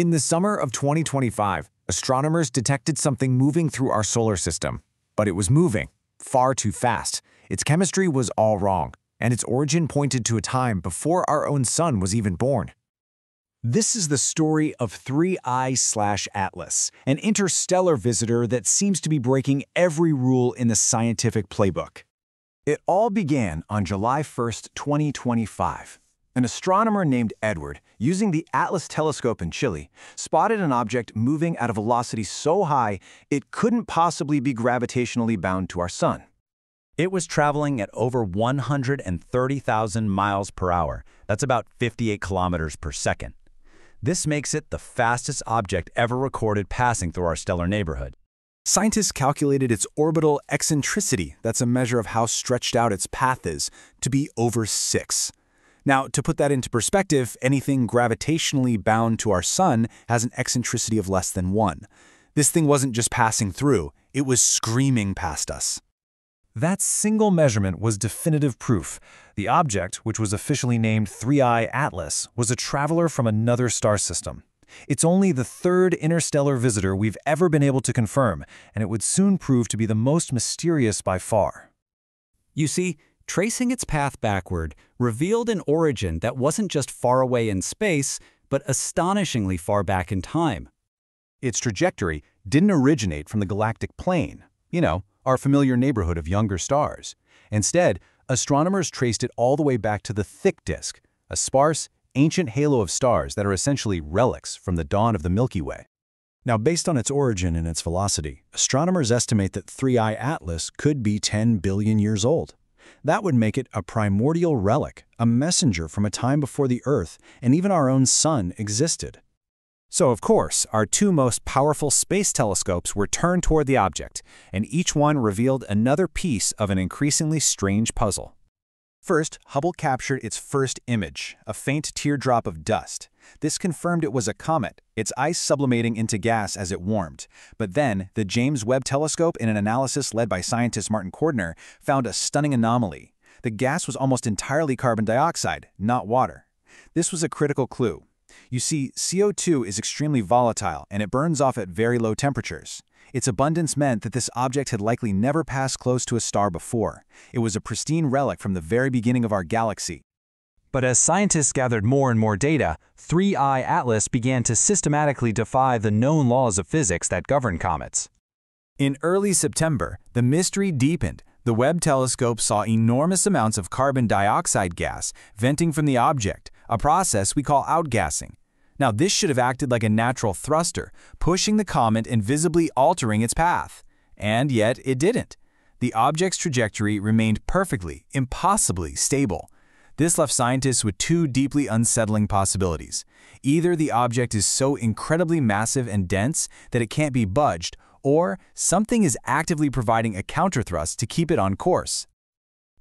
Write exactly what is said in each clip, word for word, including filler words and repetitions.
In the summer of twenty twenty-five, astronomers detected something moving through our solar system. But it was moving far too fast. Its chemistry was all wrong, and its origin pointed to a time before our own sun was even born. This is the story of three I slash atlas, an interstellar visitor that seems to be breaking every rule in the scientific playbook. It all began on July first, twenty twenty-five. An astronomer named Edward, using the Atlas Telescope in Chile, spotted an object moving at a velocity so high it couldn't possibly be gravitationally bound to our sun. It was traveling at over one hundred thirty thousand miles per hour. That's about fifty-eight kilometers per second. This makes it the fastest object ever recorded passing through our stellar neighborhood. Scientists calculated its orbital eccentricity, that's a measure of how stretched out its path is, to be over six. Now, to put that into perspective, anything gravitationally bound to our sun has an eccentricity of less than one. This thing wasn't just passing through, it was screaming past us. That single measurement was definitive proof. The object, which was officially named three I atlas, was a traveler from another star system. It's only the third interstellar visitor we've ever been able to confirm, and it would soon prove to be the most mysterious by far. You see, tracing its path backward revealed an origin that wasn't just far away in space, but astonishingly far back in time. Its trajectory didn't originate from the galactic plane, you know, our familiar neighborhood of younger stars. Instead, astronomers traced it all the way back to the thick disk, a sparse, ancient halo of stars that are essentially relics from the dawn of the Milky Way. Now, based on its origin and its velocity, astronomers estimate that three I atlas could be ten billion years old. That would make it a primordial relic, a messenger from a time before the Earth and even our own sun existed. So, of course, our two most powerful space telescopes were turned toward the object, and each one revealed another piece of an increasingly strange puzzle. First, Hubble captured its first image, a faint teardrop of dust. This confirmed it was a comet, its ice sublimating into gas as it warmed. But then, the James Webb Telescope, in an analysis led by scientist Martin Cordner, found a stunning anomaly. The gas was almost entirely carbon dioxide, not water. This was a critical clue. You see, C O two is extremely volatile, and it burns off at very low temperatures. Its abundance meant that this object had likely never passed close to a star before. It was a pristine relic from the very beginning of our galaxy. But as scientists gathered more and more data, three I atlas began to systematically defy the known laws of physics that govern comets. In early September, the mystery deepened. The Webb telescope saw enormous amounts of carbon dioxide gas venting from the object, a process we call outgassing. Now, this should have acted like a natural thruster, pushing the comet and visibly altering its path. And yet, it didn't. The object's trajectory remained perfectly, impossibly stable. This left scientists with two deeply unsettling possibilities. Either the object is so incredibly massive and dense that it can't be budged, or something is actively providing a counterthrust to keep it on course.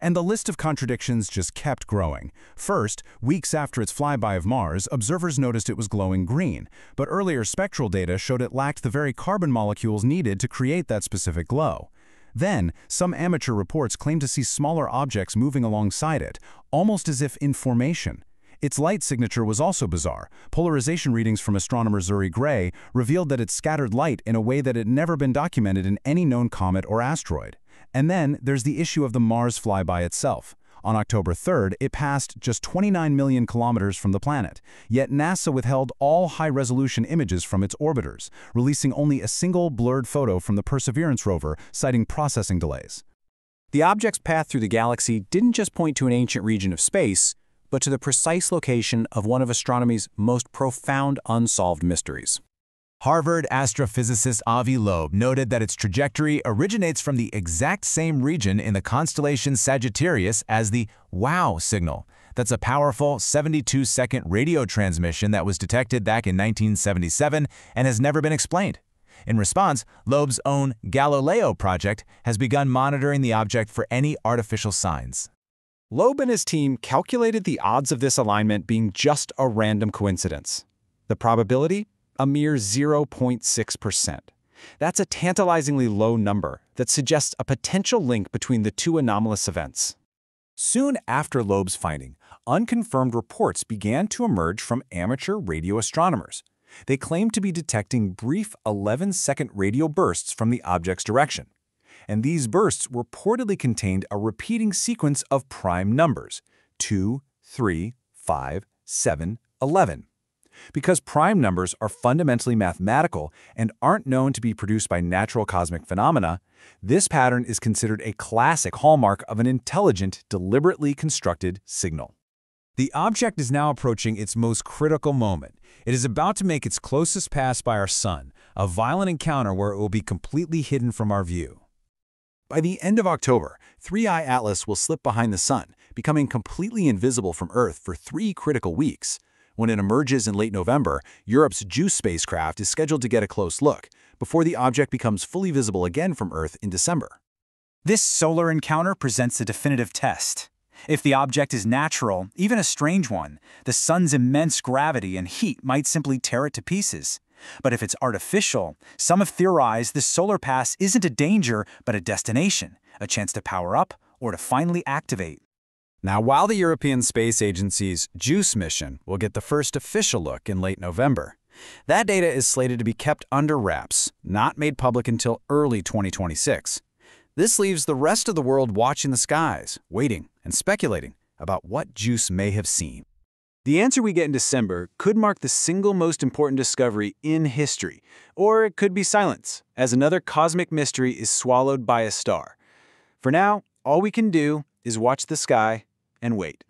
And the list of contradictions just kept growing. First, weeks after its flyby of Mars, observers noticed it was glowing green, but earlier spectral data showed it lacked the very carbon molecules needed to create that specific glow. Then, some amateur reports claimed to see smaller objects moving alongside it, almost as if in formation. Its light signature was also bizarre. Polarization readings from astronomer Zuri Gray revealed that it scattered light in a way that had never been documented in any known comet or asteroid. And then there's the issue of the Mars flyby itself. On October third, it passed just twenty-nine million kilometers from the planet, yet NASA withheld all high-resolution images from its orbiters, releasing only a single blurred photo from the Perseverance rover, citing processing delays. The object's path through the galaxy didn't just point to an ancient region of space, but to the precise location of one of astronomy's most profound unsolved mysteries. Harvard astrophysicist Avi Loeb noted that its trajectory originates from the exact same region in the constellation Sagittarius as the Wow! Signal. That's a powerful seventy-two second radio transmission that was detected back in nineteen seventy-seven and has never been explained. In response, Loeb's own Galileo Project has begun monitoring the object for any artificial signs. Loeb and his team calculated the odds of this alignment being just a random coincidence. The probability? A mere zero point six percent. That's a tantalizingly low number that suggests a potential link between the two anomalous events. Soon after Loeb's finding, unconfirmed reports began to emerge from amateur radio astronomers. They claimed to be detecting brief eleven second radio bursts from the object's direction, and these bursts reportedly contained a repeating sequence of prime numbers, two, three, five, seven, eleven. Because prime numbers are fundamentally mathematical and aren't known to be produced by natural cosmic phenomena, this pattern is considered a classic hallmark of an intelligent, deliberately constructed signal. The object is now approaching its most critical moment. It is about to make its closest pass by our sun, a violent encounter where it will be completely hidden from our view. By the end of October, three I ATLAS will slip behind the sun, becoming completely invisible from Earth for three critical weeks. When it emerges in late November, Europe's JUICE spacecraft is scheduled to get a close look, before the object becomes fully visible again from Earth in December. This solar encounter presents a definitive test. If the object is natural, even a strange one, the sun's immense gravity and heat might simply tear it to pieces. But if it's artificial, some have theorized this solar pass isn't a danger but a destination, a chance to power up or to finally activate. Now, while the European Space Agency's JUICE mission will get the first official look in late November, that data is slated to be kept under wraps, not made public until early twenty twenty-six. This leaves the rest of the world watching the skies, waiting and speculating about what JUICE may have seen. The answer we get in December could mark the single most important discovery in history, or it could be silence, as another cosmic mystery is swallowed by a star. For now, all we can do is watch the sky and wait.